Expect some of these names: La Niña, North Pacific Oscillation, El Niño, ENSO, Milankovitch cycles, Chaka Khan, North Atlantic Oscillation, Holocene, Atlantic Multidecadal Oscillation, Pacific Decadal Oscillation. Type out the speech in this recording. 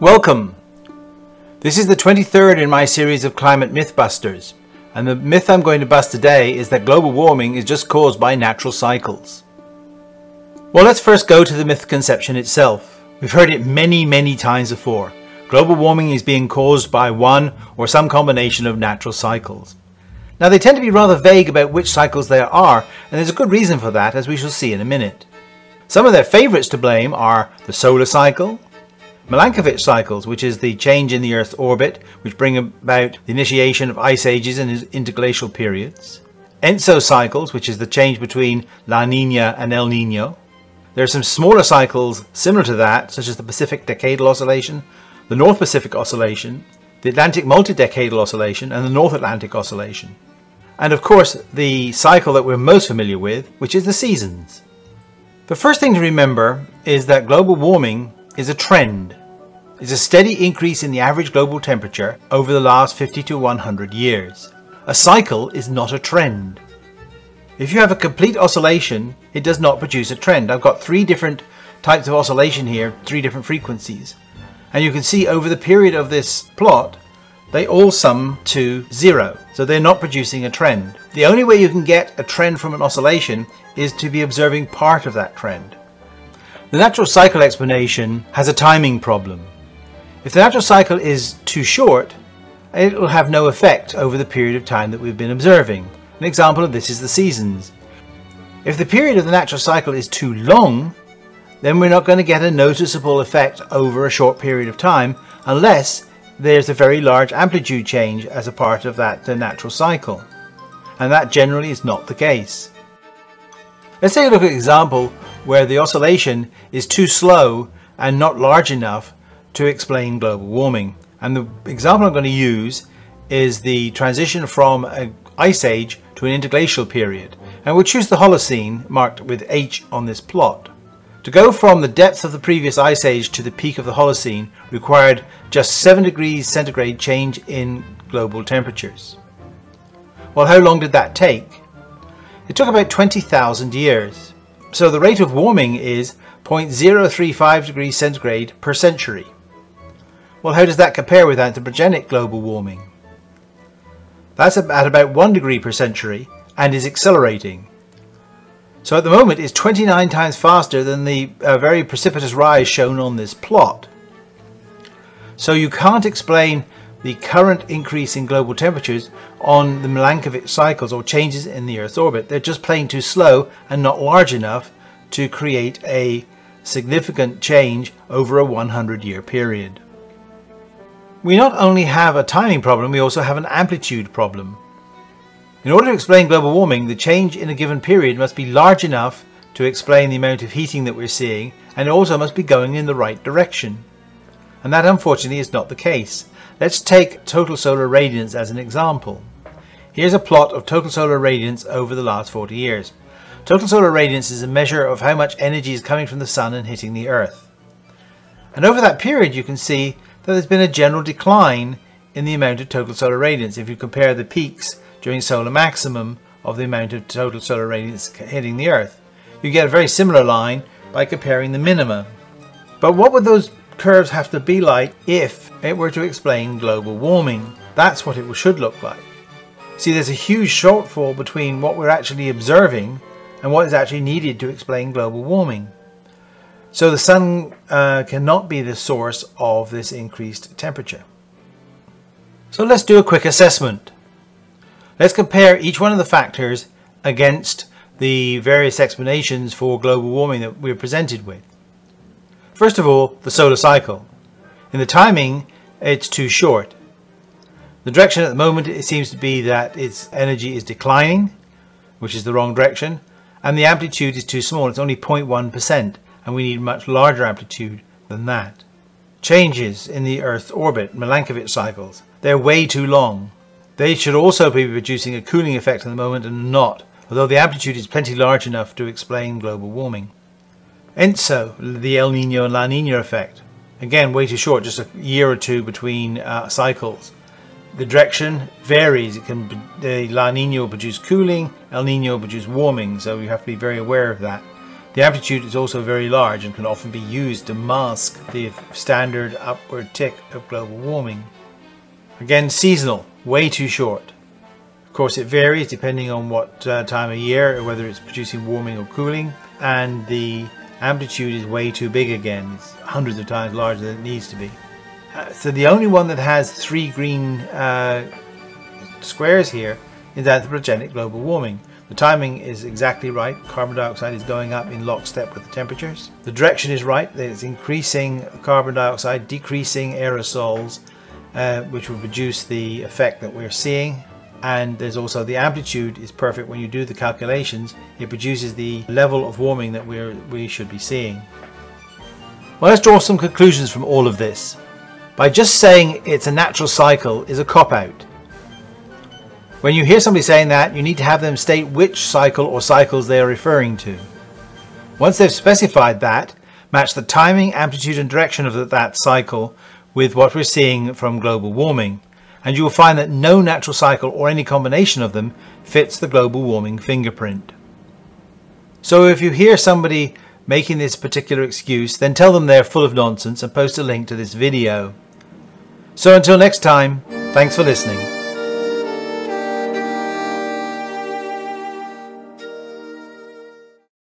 Welcome! This is the 23rd in my series of climate mythbusters, and the myth I'm going to bust today is that global warming is just caused by natural cycles. Well, let's first go to the myth conception itself. We've heard it many times before. Global warming is being caused by one or some combination of natural cycles. Now they tend to be rather vague about which cycles there are, and there's a good reason for that, as we shall see in a minute. Some of their favourites to blame are the solar cycle, Milankovitch cycles, which is the change in the Earth's orbit which bring about the initiation of ice ages and interglacial periods, ENSO cycles, which is the change between La Niña and El Niño. There are some smaller cycles similar to that, such as the Pacific Decadal Oscillation, the North Pacific Oscillation, the Atlantic Multidecadal Oscillation and the North Atlantic Oscillation. And of course the cycle that we're most familiar with, which is the seasons. The first thing to remember is that global warming is a trend. It's a steady increase in the average global temperature over the last 50 to 100 years. A cycle is not a trend. If you have a complete oscillation, it does not produce a trend. I've got three different types of oscillation here, three different frequencies. And you can see over the period of this plot, they all sum to zero. So they're not producing a trend. The only way you can get a trend from an oscillation is to be observing part of that trend. The natural cycle explanation has a timing problem. If the natural cycle is too short, it will have no effect over the period of time that we've been observing. An example of this is the seasons. If the period of the natural cycle is too long, then we're not going to get a noticeable effect over a short period of time unless there's a very large amplitude change as a part of that natural cycle. And that generally is not the case. Let's take a look at an example where the oscillation is too slow and not large enough to explain global warming. And the example I'm going to use is the transition from an ice age to an interglacial period. And we'll choose the Holocene, marked with H on this plot. To go from the depth of the previous ice age to the peak of the Holocene required just 7 degrees centigrade change in global temperatures. Well, how long did that take? It took about 20,000 years. So the rate of warming is 0.035 degrees centigrade per century. Well, how does that compare with anthropogenic global warming? That's at about 1 degree per century and is accelerating. So at the moment it's 29 times faster than the very precipitous rise shown on this plot. So you can't explain the current increase in global temperatures on the Milankovitch cycles or changes in the Earth's orbit. They're just plain too slow and not large enough to create a significant change over a 100-year period. We not only have a timing problem, we also have an amplitude problem. In order to explain global warming, the change in a given period must be large enough to explain the amount of heating that we're seeing, and it also must be going in the right direction. And that unfortunately is not the case. Let's take total solar radiance as an example. Here's a plot of total solar radiance over the last 40 years. Total solar radiance is a measure of how much energy is coming from the sun and hitting the Earth. And over that period you can see that there's been a general decline in the amount of total solar radiance if you compare the peaks during solar maximum of the amount of total solar radiance hitting the Earth. You get a very similar line by comparing the minima. But what would those curves have to be like if it were to explain global warming? That's what it should look like. See, there's a huge shortfall between what we're actually observing and what is actually needed to explain global warming. So the sun cannot be the source of this increased temperature. So let's do a quick assessment. Let's compare each one of the factors against the various explanations for global warming that we're presented with. First of all, the solar cycle. In the timing, it's too short. The direction at the moment, it seems to be that its energy is declining, which is the wrong direction, and the amplitude is too small. It's only 0.1%, and we need much larger amplitude than that. Changes in the Earth's orbit, Milankovitch cycles, they're way too long. They should also be producing a cooling effect at the moment and not, although the amplitude is plenty large enough to explain global warming. ENSO, the El Nino and La Nina effect. Again, way too short, just a year or two between cycles. The direction varies. La Nina will produce cooling, El Nino will produce warming, so you have to be very aware of that. The amplitude is also very large and can often be used to mask the standard upward tick of global warming. Again, seasonal, way too short. Of course, it varies depending on what time of year, or whether it's producing warming or cooling, and the amplitude is way too big again. It's hundreds of times larger than it needs to be. So the only one that has three green squares here is anthropogenic global warming. The timing is exactly right. Carbon dioxide is going up in lockstep with the temperatures. The direction is right. There's increasing carbon dioxide, decreasing aerosols, which will produce the effect that we're seeing. And there's also the amplitude is perfect when you do the calculations. It produces the level of warming that we should be seeing. Well, let's draw some conclusions from all of this. By just saying it's a natural cycle is a cop-out. When you hear somebody saying that, you need to have them state which cycle or cycles they are referring to. Once they've specified that, match the timing, amplitude and direction of that cycle with what we're seeing from global warming, and you will find that no natural cycle or any combination of them fits the global warming fingerprint. So if you hear somebody making this particular excuse, then tell them they're full of nonsense and post a link to this video. So until next time, thanks for listening.